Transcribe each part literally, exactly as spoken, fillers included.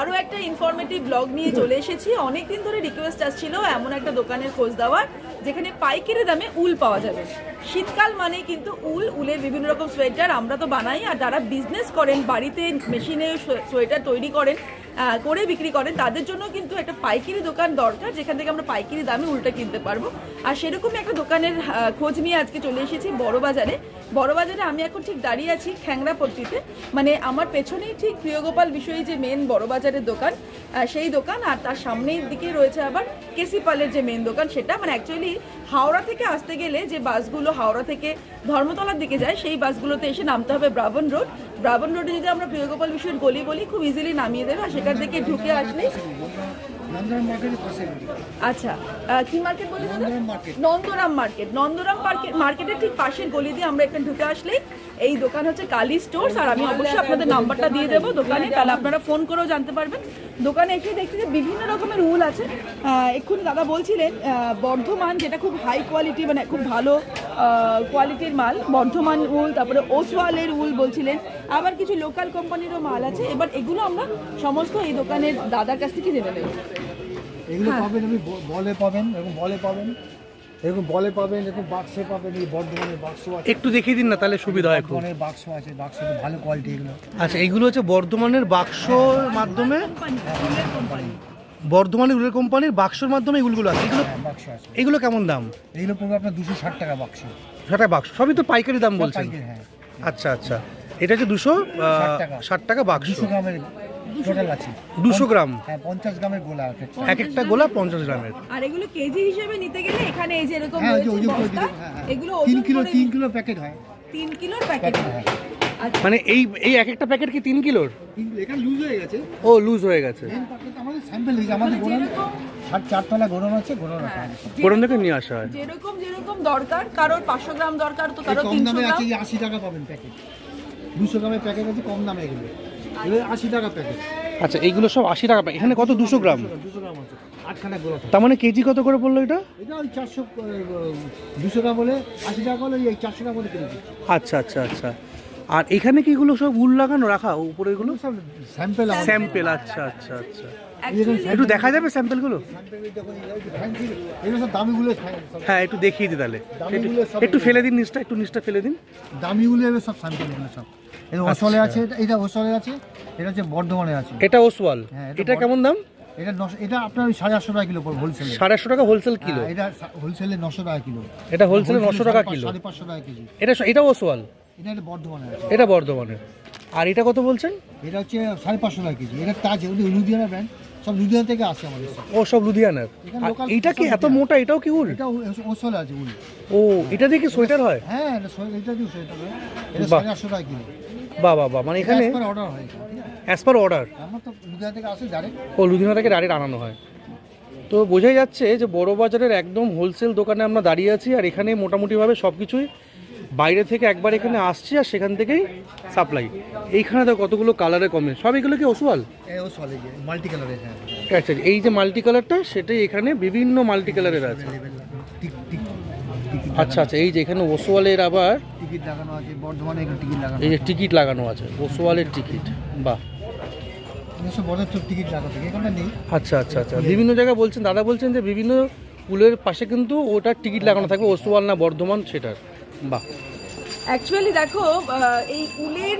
আরও একটা informative blog নিয়ে চলে এসেছি। অনেকদিন ধরে রিকোয়েস্ট আসছিল এমন একটা দোকানের খোঁজ দেওয়ার যেখানে পাইকারি দামে উল পাওয়া যাবে। শীতকাল মানে কিন্তু উল, উলের বিভিন্ন রকম সোয়েটার আমরা তো বানাই, আর যারা বিজনেস করেন, বাড়িতে মেশিনে সোয়েটার তৈরি করেন, করে বিক্রি করেন, তাদের জন্য কিন্তু একটা পাইকারি দোকান দরকার যেখান থেকে আমরা পাইকারি দামে উলটা কিনতে পারবো। আর সেরকমই একটা দোকানের খোঁজ নিয়ে আজকে চলে এসেছি বড় বাজারে। বড় বাজারে আমি এখন ঠিক দাঁড়িয়ে আছি খ্যাংরা পট্টিতে, মানে আমার পেছনেই ঠিক প্রিয়গোপাল বিষয়ে যে মেন বড় বাজারের দোকান সেই দোকান, আর তার সামনের দিকে রয়েছে আবার কেসিপালের যে মেন দোকান সেটা। মানে অ্যাকচুয়ালি হাওড়া থেকে আসতে গেলে যে বাসগুলো হাওড়া থেকে ধর্মতলার দিকে যায় সেই বাসগুলোতে এসে নামতে হবে ব্রাবন রোড। ব্রাবন রোডে যদি আমরা প্রিয়গোপাল বিষয়ের গলি বলি খুব ইজিলি নামিয়ে দেবে, আর সেখান থেকে ঢুকে আসলে আচ্ছা কি মার্কেট বলি দাদা, নন্দরাম মার্কেট। নন্দরাম মার্কেটের ঠিক পাশের গলি দিয়ে আমরা এখানে ঢুকে আসলে এই দোকান হচ্ছে কালি স্টোরস। আর আমি অবশ্যই আপনাদের নাম্বারটা দিয়ে দেবো দোকানে, তাহলে আপনারা ফোন করেও জানতে পারবেন। দোকানে এসে দেখছি যে বিভিন্ন রকমের উল আছে। এক্ষুনি দাদা বলছিলেন বর্ধমান, যেটা খুব হাই কোয়ালিটি, মানে খুব ভালো কোয়ালিটির মাল, বর্ধমান উল, তারপরে ওসওয়ালের উল বলছিলেন, আবার কিছু লোকাল কোম্পানিরও মাল আছে। এবার এগুলো আমরা সমস্ত এই দোকানের দাদার কাছ থেকে জেনে নেব। এগুলো পাবেন আপনি বলে পাবেন এবং বলে পাবেন এরকম বলে পাবেন এরকম বাক্সে পাবেন। এই বর্ধমানের বাক্স আছে, একটু দেখিয়ে দিন না তাহলে সুবিধা হয়। বর্ধমানের বাক্স আছে, বাক্স তো ভালো কোয়ালিটি এগুলো। আচ্ছা এইগুলো হচ্ছে বর্ধমানের বাক্সর মাধ্যমে, বর্ধমানের উলের কোম্পানির বাক্সর মাধ্যমে এগুলো আছে। এগুলো বাক্স আছে, এগুলো কেমন দাম? এগুলো পড়বে আপনার দুশো ষাট টাকা বাক্স। ষাট বাক্স সবই তো পাইকারি দাম বলছেন? হ্যাঁ। আচ্ছা আচ্ছা, এটা হচ্ছে দুশো ষাট টাকা বাক্স। দুশো গ্রামের টোটাল আছে, দুশো গ্রাম। হ্যাঁ, পঞ্চাশ গ্রামের গোলা, এক একটা গোলা পঞ্চাশ গ্রামের। আর এগুলো কেজি হিসেবে নিতে গেলে এখানে এই যে এরকম বস্তা, এগুলো তিন কিলো তিন কিলো প্যাকেট হয়। তিন কিলোর প্যাকেট হয়, মানে এই এই এক একটা প্যাকেট কি তিন কিলোর? এখানে লুজ হয়ে গেছে। ও লুজ হয়ে গেছে। আমাদের স্যাম্পল দিয়েছে, আমাদের গোডাউন আর চারতলা গোডাউন আছে, গোডাউন আছে, গোডাউন থেকে নিয়ে আসা হয় যেরকম যেরকম দরকার। কারোর পাঁচশো গ্রাম দরকার তো কারোর তিনশো গ্রাম আছে। আশি টাকা পাবেন প্যাকেট, দুশো গ্রামের প্যাকেট আছে কম দামে, এগুলো আশি টাকা প্যাকেট। আচ্ছা এইগুলো সব আশি টাকা প্যাকেট। এখানে কত? দুশো গ্রাম। দুশো গ্রাম আছে আটখানা গোলা। তার মানে কেজি কত করে পড়লো এটা? এটা ওই চারশো, দুশো গ্রাম বলে আশি টাকা হলে এই চারশো টাকা করে কেজি। আচ্ছা আচ্ছা আচ্ছা। আর এখানে কি এগুলো সব উল লাগানো রাখা উপরে? এগুলো সব স্যাম্পল। স্যাম্পল আচ্ছা আচ্ছা আচ্ছা। একটু দেখা যাবে স্যাম্পলগুলো? হ্যাঁ একটু দেখিয়ে দিই তাহলে। একটু ফেলে দিন নিচটা, একটু নিচটা ফেলে দিন। দামিগুলো এবার সব স্যাম্পল, এগুলো সব। এটা ওসওয়ালে আছে, এটা ওসওয়ালে আছে, এটা হচ্ছে বর্ধমানে আছে। এটা ওসওয়াল, এটা কেমন দাম? এটা এটা আপনার সাড়ে আটশো টাকা কিলো হোলসেল। সাড়ে আটশো টাকা হোলসেল কিলো। এটা হোলসেলে নশো টাকা কিলো। এটা হোলসেলে নশো টাকা কিলো, সাড়ে পাঁচশো টাকা কেজি। এটা এটা ওসওয়াল, এটা বর্ধমানে আছে। এটা বর্ধমানে। আর এটা কত বলছেন? এটা হচ্ছে সাড়ে পাঁচশো টাকা কেজি। এটা তাজ, লুধিয়ানা ব্র্যান্ড, সব লুধিয়ানা থেকে আসে আমাদের। ও সব লুধিয়ানার। এটা কি এত মোটা? এটাও কি উল? এটা ওসওয়াল আছে উল। ও এটা দিয়ে কি সোয়েটার হয়? হ্যাঁ এটা দিয়ে সোয়েটার হয়। এটা সাড়ে আটশো টাকা কিলো। বাহ বাহ বাহ, মানে এখানে অর্ডার হয় অ্যাজ পার অর্ডার। আমার তো লুধিয়ানা থেকে আসে ডাইরেক্ট। ও লুধিয়ানা থেকে ডাইরেক্ট আনানো হয়। তো বোঝাই যাচ্ছে যে বড় বাজারের একদম হোলসেল দোকানে আমরা দাঁড়িয়ে আছি, আর এখানে মোটামুটিভাবে সব কিছুই বাইরে থেকে একবার এখানে আসছে আর সেখান থেকেই সাপ্লাই। এইখানে তো কতগুলো কালারে কমে, সব এগুলো কি ওসওয়াল? ওসওয়াল মাল্টি কালারে। আচ্ছা এই যে মাল্টি কালারটা সেটাই এখানে বিভিন্ন মাল্টি কালারের আছে। আচ্ছা আচ্ছা, এই যে এখানে ওসওয়ালের আবার টিকিট লাগানো আছে, বর্ধমানে এখানে টিকিট লাগানো আছে। এই যে টিকিট লাগানো আছে ওসওয়ালের টিকিট। বাহ, এসব বড় সব টিকিট লাগাতে এখানে নেই। আচ্ছা আচ্ছা আচ্ছা, বিভিন্ন জায়গায় বলছেন দাদা, বলছেন যে বিভিন্ন পুলের পাশে কিন্তু ওটার টিকিট লাগানো থাকবে, ওসওয়াল না বর্ধমান সেটার। বাহ, অ্যাকচুয়ালি দেখো এই উলের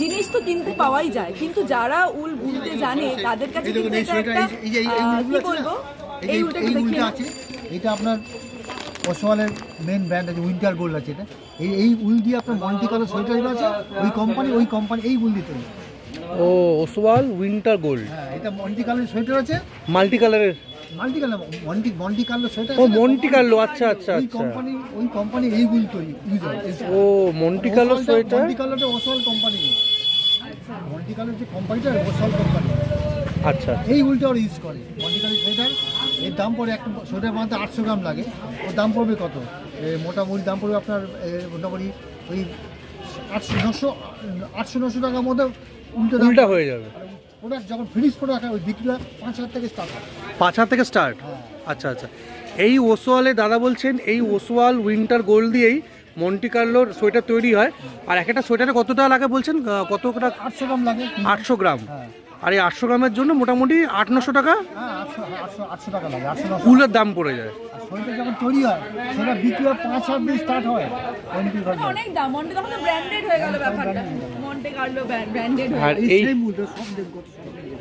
জিনিস তো কিনতে পাওয়াই যায়, কিন্তু যারা উল বুনতে জানে তাদের কাছে কিন্তু একটা কি বলবো, এই উলটা দেখি আছে। এটা আপনার ওসওয়ালের মেন ব্র্যান্ড আছে, উইন্টার গোল্ড আছে। এটা এই এই উল দিয়ে আপনার মন্টে কার্লো সোয়েটার আছে, ওই কোম্পানি ওই কোম্পানি এই উল দিতে। ও ওসওয়াল উইন্টার গোল্ড, হ্যাঁ এটা মন্টে কার্লো সোয়েটার আছে, মাল্টি কালারের। Multi colour Monte Monte Carlo sweater. ও মন্টি কার্লো, আচ্ছা আচ্ছা আচ্ছা, ওই কোম্পানি ওই কোম্পানি এই উল তৈরি। ও মন্টি কার্লো সোয়েটার, মন্টি কার্লোটা ওসওয়াল কোম্পানি। আচ্ছা মন্টি কার্লো যে কোম্পানিটা ওসওয়াল কোম্পানি। আচ্ছা এই উলটা ওরা ইউজ করে মন্টি কার্লো সোয়েটার। এর দাম পড়ে একটা সোয়েটার বানাতে আটশো গ্রাম লাগে, ওর দাম পড়বে কত? মোটামুটি দাম পড়বে আপনার মোটামুটি ওই আটশো নশো আটশো নশো টাকার মধ্যে উল্টো উল্টা হয়ে যাবে। ওটা যখন ফিনিশ প্রোডাক্ট ওই বিক্রিটা পাঁচ হাজার থেকে স্টার্ট, পাঁচ হাজার থেকে স্টার্ট। আচ্ছা আচ্ছা, এই ওসওয়ালে দাদা বলছেন এই ওসওয়াল উইন্টার গোল্ড দিয়েই মন্টি কার্লোর সোয়েটার তৈরি হয়। আর একটা সোয়েটারে কতটা লাগে বলছেন? কতটা? আটশো গ্রাম লাগে। আটশো গ্রাম। আর এই আটশো গ্রামের জন্য মোটামুটি আট নশো টাকা ফুলের দাম পড়ে যায়।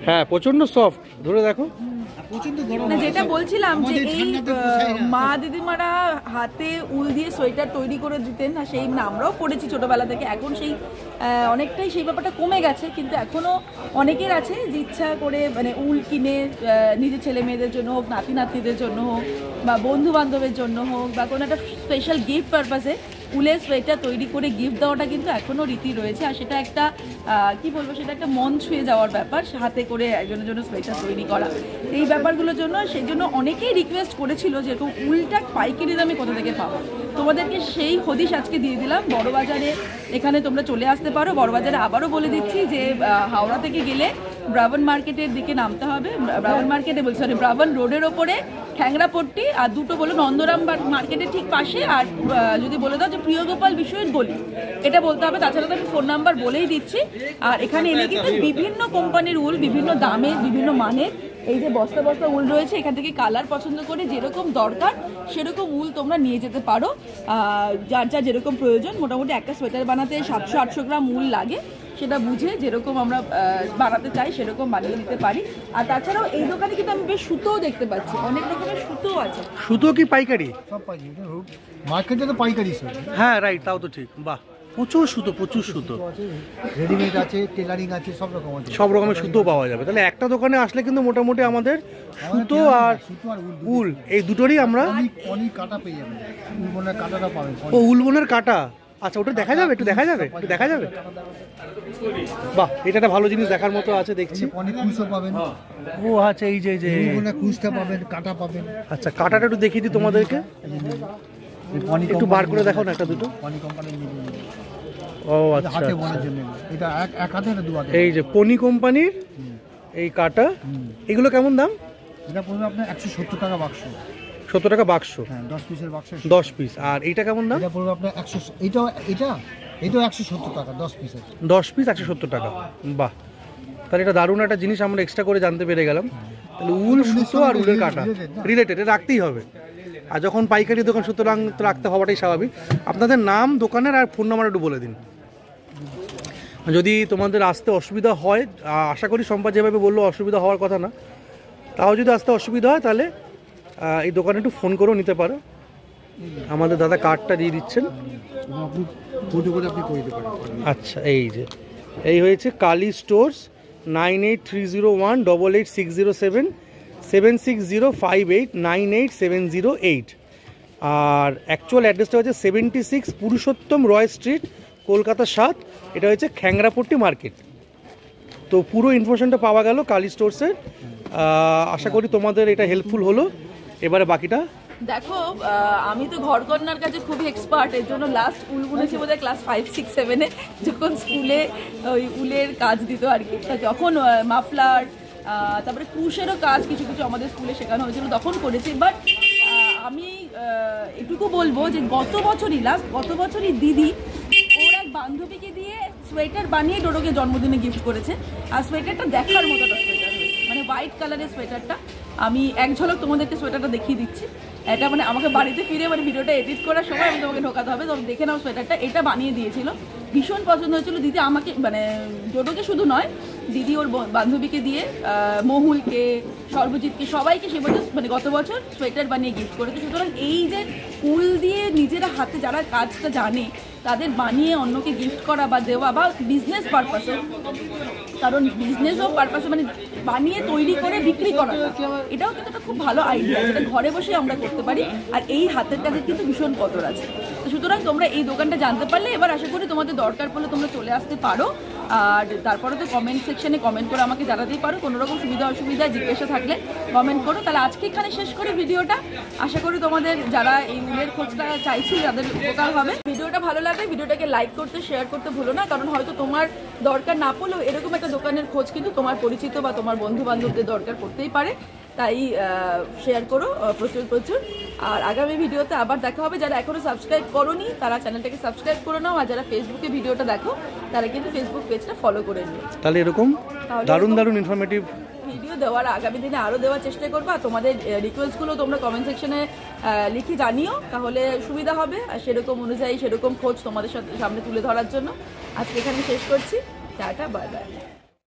হ্যাঁ প্রচন্ড সফট, ধরে দেখো যেটা বলছিলাম যে এই মা দিদিমারা হাতে উল দিয়ে সোয়েটার তৈরি করে দিতেন, আর সেই আমরাও পড়েছি ছোটবেলা থেকে। এখন সেই অনেকটাই সেই ব্যাপারটা কমে গেছে, কিন্তু এখনো অনেকের আছে যে ইচ্ছা করে মানে উল কিনে নিজের ছেলে মেয়েদের জন্য হোক, নাতি নাতনিদের জন্য হোক, বা বন্ধু বান্ধবের জন্য হোক, বা কোনো একটা স্পেশাল গিফট পারপাসে উলের সোয়েটার তৈরি করে গিফট দেওয়াটা কিন্তু এখনও রীতি রয়েছে। আর সেটা একটা কি বলবো, সেটা একটা মন ছুঁয়ে যাওয়ার ব্যাপার, হাতে করে একজনের জন্য সোয়েটার তৈরি করা। এই ব্যাপারগুলোর জন্য সেই জন্য অনেকেই রিকোয়েস্ট করেছিল যে এরকম উলটা পাইকারি দামে কোথা থেকে পাবো। তোমাদেরকে সেই হদিশ আজকে দিয়ে দিলাম। বড় বাজারে এখানে তোমরা চলে আসতে পারো। বড় বাজারে আবারও বলে দিচ্ছি যে হাওড়া থেকে গেলে ব্রাবন মার্কেটের দিকে নামতে হবে, ব্রাবন মার্কেটে বলছি সরি ব্রাবন রোডের ওপরে খ্যাংরা পট্টি, আর দুটো বলো নন্দরাম মার্কেটের ঠিক পাশে, আর যদি বলে দাও যে প্রিয়গোপাল বিষয়ের গলি, এটা বলতে হবে। তাছাড়া তো আমি ফোন নাম্বার বলেই দিচ্ছি। আর এখানে এলে কিন্তু বিভিন্ন কোম্পানির উল, বিভিন্ন দামে, বিভিন্ন মানের, এই যে বস্তা বস্তা উল রয়েছে, এখান থেকে কালার পছন্দ করে যেরকম দরকার সেরকম উল তোমরা নিয়ে যেতে পারো, যার যার যেরকম প্রয়োজন। মোটামুটি একটা সোয়েটার বানাতে সাতশো আটশো গ্রাম উল লাগে, সেটা বুঝে যেরকম আমরা বানাতে চাই সেরকম বানিয়ে নিতে পারি। আর তাছাড়াও এই দোকানে কিন্তু আমি বেশ সুতোও দেখতে পাচ্ছি, অনেক রকমের সুতো আছে। সুতো কি পাইকারি? সব পাইকারি, মার্কেটে তো পাইকারি। হ্যাঁ রাইট, তাও তো ঠিক। বাহ, প্রচুর সুতো, প্রচুর সুতো, রেডিমেড আছে, টেলারিং আছে, সব রকম আছে, সব রকমের সুতো পাওয়া যাবে। তাহলে একটা দোকানে আসলে কিন্তু মোটামুটি আমাদের সুতো আর উল এই দুটোরই আমরা অনেক কাটা পেয়ে যাবো। উল বোনের কাটাটা পাবেন। ও উল বোনের কাটা, আচ্ছা ওটা দেখা যাবে, একটু দেখা যাবে, একটু দেখা যাবে। বাহ, এটা একটা ভালো জিনিস দেখার মতো আছে দেখছি। অনেক কুশও পাবেন। ও আচ্ছা, এই যে যে উলটা কুশটা পাবেন, কাটা পাবেন। আচ্ছা কাটাটা একটু দেখিয়ে দিই তোমাদেরকে, একটু বার করে দেখো না একটা দুটো। পনি কোম্পানি, ও আচ্ছা হাতে বোনার জন্য, এটা এক এক হাতে না দুই হাতে। এই যে পনি কোম্পানির এই কাটা, এগুলো কেমন দাম? এটা পড়বে আপনার একশো সত্তর টাকা বাক্স। সত্তর টাকা বাক্স, হ্যাঁ দশ পিসের বাক্স, দশ পিস। আর এটা কেমন দাম? এটা পড়বে আপনার একশো, এটা এটা এটাও একশো সত্তর টাকা, দশ পিসের, দশ পিস একশো সত্তর টাকা। বাহ, তাহলে এটা দারুণ একটা জিনিস আমরা এক্সট্রা করে জানতে পেরে গেলাম। তাহলে উল, সুতো আর উলের কাটা রিলেটেড রাখতেই হবে, আর যখন পাইকারি দোকান সুতরাং রাখতে হওয়াটাই স্বাভাবিক। আপনাদের নাম, দোকানের আর ফোন নাম্বার একটু বলে দিন। যদি তোমাদের আসতে অসুবিধা হয়, আশা করি সম্পা যেভাবে বললো অসুবিধা হওয়ার কথা না, তাও যদি আসতে অসুবিধা হয় তাহলে এই দোকানে একটু ফোন করেও নিতে পারো। আমাদের দাদা কার্ডটা দিয়ে দিচ্ছেন, আচ্ছা। এই যে এই হয়েছে Kali stores, nine eight three zero one double eight six zero seven seven six zero five eight nine eight seven zero eight আর অ্যাকচুয়াল অ্যাড্রেসটা হচ্ছে seventy six Purushottam Roy street, Kolkata সাত। এটা হচ্ছে খ্যাংরাপট্টি মার্কেট। তো পুরো ইনফরমেশনটা পাওয়া গেল কালী স্টোর্সের। আশা করি তোমাদের এটা হেল্পফুল হলো। এবারে বাকিটা দেখো। আমি তো ঘরকন্যার কাছে খুবই এক্সপার্ট, এর জন্য লাস্ট উল বুনেছি বোধহয় ক্লাস ফাইভ সিক্স সেভেনে, যখন স্কুলে ওই উলের কাজ দিত আর কি। যখন মাফলার, তারপরে কুশেরও কাজ কিছু কিছু আমাদের স্কুলে শেখানো হয়েছিল, তখন করেছি। বাট আমি এটুকু বলবো যে গত বছরই লাস্ট গত বছরই দিদি ওর এক বান্ধবীকে দিয়ে সোয়েটার বানিয়ে ডোডোকে জন্মদিনে গিফট করেছে। আর সোয়েটারটা দেখার মতো একটা সোয়েটার, মানে হোয়াইট কালারের সোয়েটারটা। আমি এক ঝলক তোমাদেরকে সোয়েটারটা দেখিয়ে দিচ্ছি। এটা মানে আমাকে বাড়িতে ফিরে মানে ভিডিওটা এডিট করার সময় আমি তোমাকে ঢোকাতে হবে, তখন দেখে নাও সোয়েটারটা। এটা বানিয়ে দিয়েছিল, ভীষণ পছন্দ হয়েছিল দিদি আমাকে, মানে ডোডোকে শুধু নয়, দিদি ওর বান্ধবীকে দিয়ে মহুলকে, সর্বজিৎকে, সবাইকে সে বছর মানে গত বছর সোয়েটার বানিয়ে গিফট করেছে। সুতরাং এই যে উল দিয়ে নিজেরা হাতে যারা কাজটা জানে তাদের বানিয়ে অন্যকে গিফট করা বা দেওয়া, বা বিজনেস পারপাসে, কারণ বিজনেসও পারপাসে মানে বানিয়ে তৈরি করে বিক্রি করা, এটাও কিন্তু একটা খুব ভালো আইডিয়া, যেটা ঘরে বসে আমরা করতে পারি। আর এই হাতের কাজের কিন্তু ভীষণ কদর আছে। তো সুতরাং তোমরা এই দোকানটা জানতে পারলে, এবার আশা করি তোমাদের দরকার পড়লে তোমরা চলে আসতে পারো। আর তারপরে তো কমেন্ট সেকশানে কমেন্ট করে আমাকে জানাতেই পারো, কোনো রকম সুবিধা অসুবিধা জিজ্ঞাসা থাকলে কমেন্ট করো। তাহলে আজকে এখানে শেষ করি ভিডিওটা। আশা করি তোমাদের যারা এই উলের খোঁজটা চাইছি তাদের উপকার হবে। ভিডিওটা ভালো লাগলে ভিডিওটাকে লাইক করতে, শেয়ার করতে ভুলো না, কারণ হয়তো তোমার দরকার না পড়লেও এরকম একটা দোকানের খোঁজ কিন্তু তোমার পরিচিত বা তোমার বন্ধু বান্ধবদের দরকার পড়তেই পারে। তাই শেয়ার করো প্রচুর প্রচুর আর আগামী ভিডিওতে আবার দেখা হবে যারা এখনো সাবস্ক্রাইব করোনি তারা চ্যানেলটাকে সাবস্ক্রাইব করে নাও আর যারা ফেসবুকে ভিডিওটা দেখো তারা কিন্তু ফেসবুক পেজটা ফলো করে নিও তাহলে এরকম দারুণ দারুণ ইনফরমেটিভ ভিডিও দেওয়ার আগামী দিনে আরো দেওয়ার চেষ্টা করব আর তোমাদের রিকোয়েস্ট গুলো তোমরা কমেন্ট সেকশনে লিখে জানিও তাহলে সুবিধা হবে আর সেরকম অনুযায়ী সেরকম খোঁজ তোমাদের সামনে তুলে ধরার জন্য আজকে এখানে শেষ করছি টাটা বাই বাই